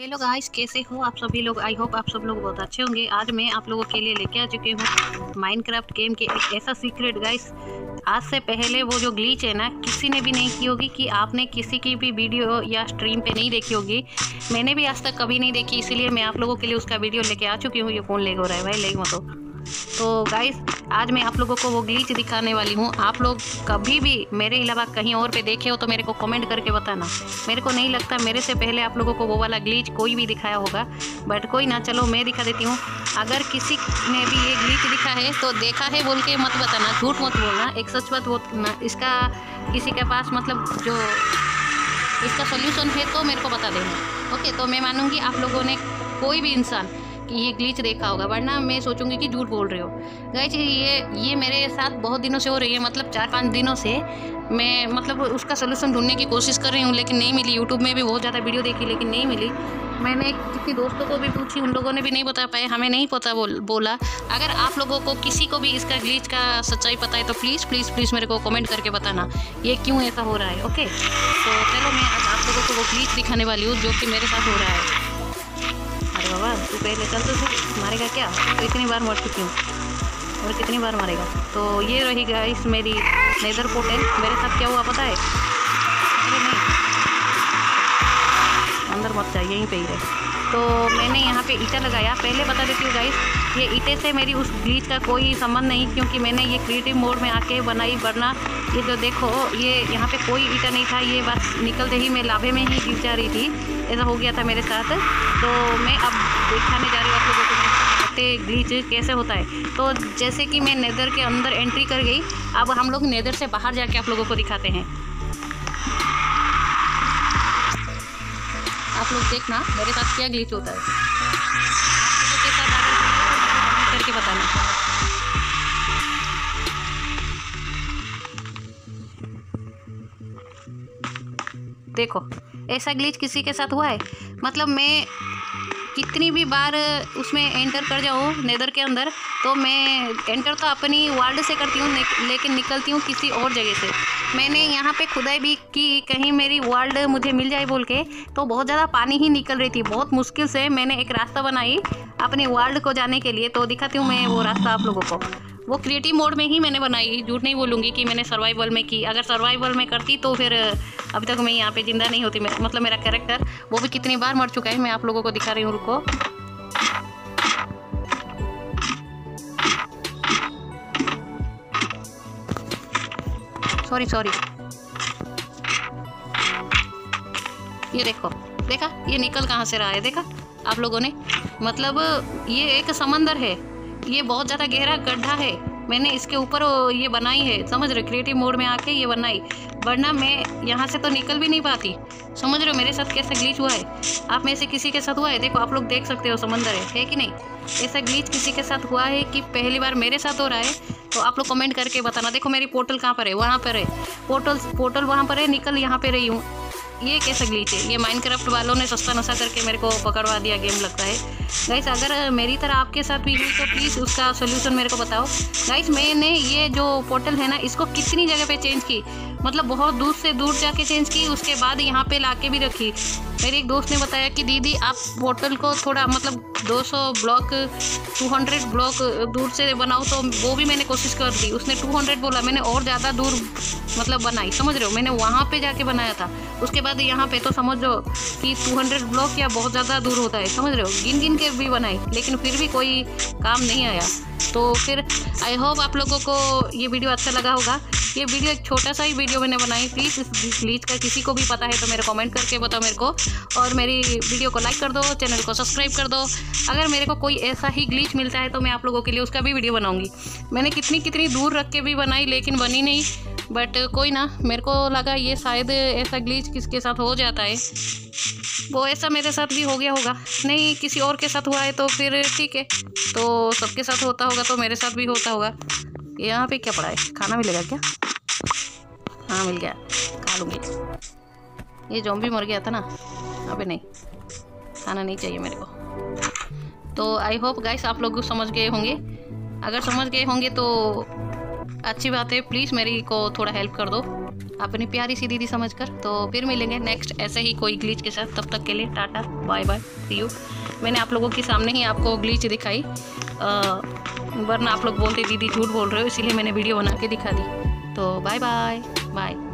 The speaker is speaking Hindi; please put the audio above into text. हेलो गाइस, कैसे हो आप सभी लोग। आई होप आप सब लोग बहुत अच्छे होंगे। आज मैं आप लोगों के लिए लेके आ चुके हूँ माइनक्राफ्ट गेम के एक ऐसा सीक्रेट। गाइस, आज से पहले वो जो ग्लीच है ना, किसी ने भी नहीं की होगी कि आपने किसी की भी वीडियो या स्ट्रीम पे नहीं देखी होगी। मैंने भी आज तक कभी नहीं देखी, इसीलिए मैं आप लोगों के लिए उसका वीडियो लेके आ चुकी हूँ। ये फोन लेग हो रहा है भाई, लेग मत हो। तो गाइस, आज मैं आप लोगों को वो ग्लीच दिखाने वाली हूँ। आप लोग कभी भी मेरे अलावा कहीं और पे देखे हो तो मेरे को कमेंट करके बताना। मेरे को नहीं लगता मेरे से पहले आप लोगों को वो वाला ग्लीच कोई भी दिखाया होगा, बट कोई ना, चलो मैं दिखा देती हूँ। अगर किसी ने भी ये ग्लीच दिखा है तो देखा है बोल के मत बताना, झूठ मत बोलना, एक सच मत बोलना। इसका किसी के पास मतलब जो इसका सोल्यूशन है तो मेरे को बता देना, ओके। तो मैं मानूंगी आप लोगों ने कोई भी इंसान ये ग्लिच देखा होगा, वरना मैं सोचूंगी कि झूठ बोल रहे हो। गाइस, ये मेरे साथ बहुत दिनों से हो रही है, मतलब 4-5 दिनों से मैं मतलब उसका सलूशन ढूंढने की कोशिश कर रही हूँ, लेकिन नहीं मिली। यूट्यूब में भी बहुत ज़्यादा वीडियो देखी लेकिन नहीं मिली। मैंने किसी दोस्तों को भी पूछी, उन लोगों ने भी नहीं बता पाए, हमें नहीं पता बोला। अगर आप लोगों को किसी को भी इसका ग्लिच का सच्चाई पता है तो प्लीज़ प्लीज़ प्लीज़ मेरे को कमेंट करके बताना ये क्यों ऐसा हो रहा है, ओके। तो चलो मैं आज आप लोगों को वो ग्लिच दिखाने वाली हूँ जो कि मेरे साथ हो रहा है। बाबा तू पहले चल, तो मारेगा क्या? तो इतनी बार मर चुकी हूँ और कितनी बार मारेगा। तो ये रही गाइस मेरी नेदर पोर्टल। मेरे साथ क्या हुआ पता है? अरे नहीं, अंदर मत जाइए, यहीं पे ही रहे। तो मैंने यहाँ पे ईंटा लगाया। पहले बता देती हूँ गाइस, ये ईंटे से मेरी उस ग्लिच का कोई संबंध नहीं, क्योंकि मैंने ये क्रिएटिव मोड में आके बनाई, वरना ये जो देखो ये यहाँ पे कोई ईंटा नहीं था। ये बस निकलते ही मैं लाभे में ही गिर जा रही थी, ऐसा हो गया था मेरे साथ। तो मैं अब दिखाने जा रही हूँ आप लोगों को ग्लिच कैसे होता है। तो जैसे कि मैं नेदर के अंदर एंट्री कर गई, अब हम लोग नेदर से बाहर जाके आप लोगों को दिखाते हैं। आप लोग देखना मेरे साथ क्या ग्लिच होता है, आप लोगों के साथ आगे करके बताना। देखो, ऐसा ग्लिच किसी के साथ हुआ है, मतलब मैं कितनी भी बार उसमें एंटर कर जाऊँ नेदर के अंदर, तो मैं एंटर तो अपनी वर्ल्ड से करती हूँ लेकिन निकलती हूँ किसी और जगह से। मैंने यहाँ पे खुदाई भी की कहीं मेरी वर्ल्ड मुझे मिल जाए बोल के, तो बहुत ज़्यादा पानी ही निकल रही थी। बहुत मुश्किल से मैंने एक रास्ता बनाई अपने वर्ल्ड को जाने के लिए। तो दिखाती हूँ मैं वो रास्ता आप लोगों को। वो क्रिएटिव मोड में ही मैंने बनाई, झूठ नहीं बोलूँगी कि मैंने सर्वाइवल में की। अगर सर्वाइवल में करती तो फिर अभी तक मैं यहाँ पे ज़िंदा नहीं होती, मतलब मेरा कैरेक्टर वो भी कितनी बार मर चुका है। मैं आप लोगों को दिखा रही हूँ, रुको। सॉरी सॉरी, ये देखो, देखा ये निकल कहाँ से रहा है, देखा आप लोगों ने, मतलब ये एक समंदर है, ये बहुत ज़्यादा गहरा गड्ढा है। मैंने इसके ऊपर ये बनाई है, समझ रहे, क्रिएटिव मोड में आके ये बनाई, वरना मैं यहाँ से तो निकल भी नहीं पाती। समझ रहे हो मेरे साथ कैसा ग्लिच हुआ है? आप में से किसी के साथ हुआ है? देखो आप लोग देख सकते हो, समंदर है कि नहीं? ऐसा ग्लिच किसी के साथ हुआ है कि पहली बार मेरे साथ हो रहा है? तो आप लोग कमेंट करके बताना। देखो मेरी पोर्टल कहाँ पर है, वहाँ पर है पोर्टल वहाँ पर है, निकल यहाँ पर रही हूँ। ये कैसा ग्लिच है? ये माइनक्राफ्ट वालों ने सस्ता नशा करके मेरे को पकड़वा दिया गेम लगता है। गाइस, अगर मेरी तरह आपके साथ भी हुई तो प्लीज़ उसका सोल्यूशन मेरे को बताओ। गाइस, मैंने ये जो पोर्टल है ना, इसको कितनी जगह पे चेंज की, मतलब बहुत दूर से दूर जाके चेंज की, उसके बाद यहाँ पे लाके भी रखी। मेरे एक दोस्त ने बताया कि दीदी आप पोर्टल को थोड़ा मतलब 200 ब्लॉक 200 ब्लॉक दूर से बनाओ, तो वो भी मैंने कोशिश कर दी। उसने 200 बोला, मैंने और ज़्यादा दूर मतलब बनाई, समझ रहे हो, मैंने वहाँ पे जाके बनाया था। उसके बाद यहाँ पे तो समझ लो कि 200 ब्लॉक या बहुत ज़्यादा दूर होता है, समझ रहे हो। गिन गिन के भी बनाई, लेकिन फिर भी कोई काम नहीं आया। तो फिर आई होप आप लोगों को ये वीडियो अच्छा लगा होगा। ये वीडियो एक छोटा सा ही वीडियो मैंने बनाई। प्लीज़ इस ग्लिच का किसी को भी पता है तो मेरे कमेंट करके बताओ मेरे को, और मेरी वीडियो को लाइक कर दो, चैनल को सब्सक्राइब कर दो। अगर मेरे को कोई ऐसा ही ग्लिच मिलता है तो मैं आप लोगों के लिए उसका भी वीडियो बनाऊंगी। मैंने कितनी कितनी दूर रख के भी बनाई लेकिन बनी नहीं, बट कोई ना, मेरे को लगा ये शायद ऐसा ग्लिच किसके साथ हो जाता है, वो ऐसा मेरे साथ भी हो गया होगा। नहीं किसी और के साथ हुआ है तो फिर ठीक है, तो सबके साथ होता होगा तो मेरे साथ भी होता होगा। यहाँ पे क्या पड़ा है, खाना मिलेगा क्या? हाँ मिल गया, खा लूँगी। ये ज़ॉम्बी मर गया था ना, अबे नहीं, खाना नहीं चाहिए मेरे को। तो आई होप गाइस आप लोग समझ गए होंगे। अगर समझ गए होंगे तो अच्छी बात है, प्लीज़ मेरी को थोड़ा हेल्प कर दो। अपनी प्यारी सी दीदी समझकर। तो फिर मिलेंगे नेक्स्ट ऐसे ही कोई ग्लिच के साथ, तब तक के लिए tata bye bye see you. मैंने आप लोगों के सामने ही आपको ग्लिच दिखाई, वरना आप लोग बोलते दीदी झूठ बोल रहे हो, इसीलिए मैंने वीडियो बना के दिखा दी। तो बाय बाय बाय।